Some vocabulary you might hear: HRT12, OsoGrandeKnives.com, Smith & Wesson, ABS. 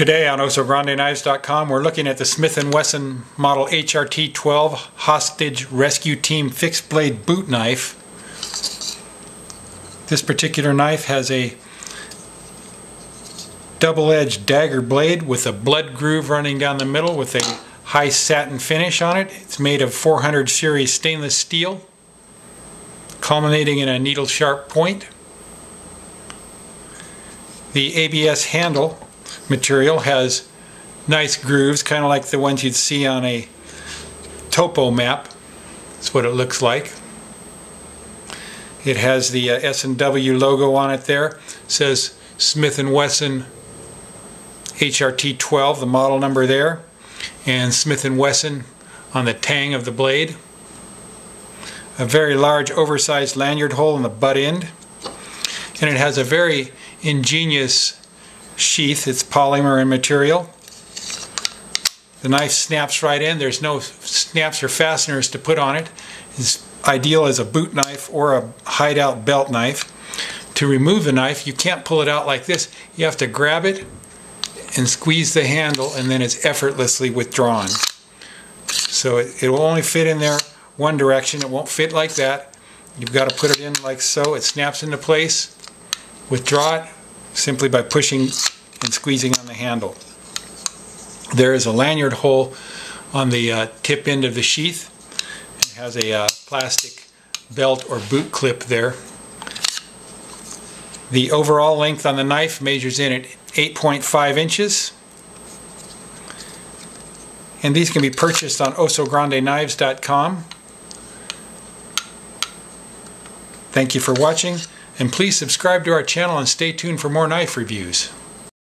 Today on OsoGrandeKnives.com we're looking at the Smith & Wesson model HRT12 Hostage Rescue Team Fixed Blade Boot Knife. This particular knife has a double-edged dagger blade with a blood groove running down the middle with a high satin finish on it. It's made of 400 series stainless steel, culminating in a needle-sharp point. The ABS handle material has nice grooves, kind of like the ones you'd see on a topo map. That's what it looks like. It has the S&W logo on it there. It says Smith & Wesson HRT12, the model number there, and Smith & Wesson on the tang of the blade. A very large oversized lanyard hole in the butt end. And it has a very ingenious sheath. It's polymer in material. The knife snaps right in. There's no snaps or fasteners to put on it. It's ideal as a boot knife or a hideout belt knife. To remove the knife, you can't pull it out like this. You have to grab it and squeeze the handle, and then it's effortlessly withdrawn. So it will only fit in there one direction. It won't fit like that. You've got to put it in like so. It snaps into place. Withdraw it simply by pushing and squeezing on the handle. There is a lanyard hole on the tip end of the sheath. It has a plastic belt or boot clip there. The overall length on the knife measures in at 8.5 inches. And these can be purchased on OsoGrandeKnives.com. Thank you for watching, and please subscribe to our channel and stay tuned for more knife reviews.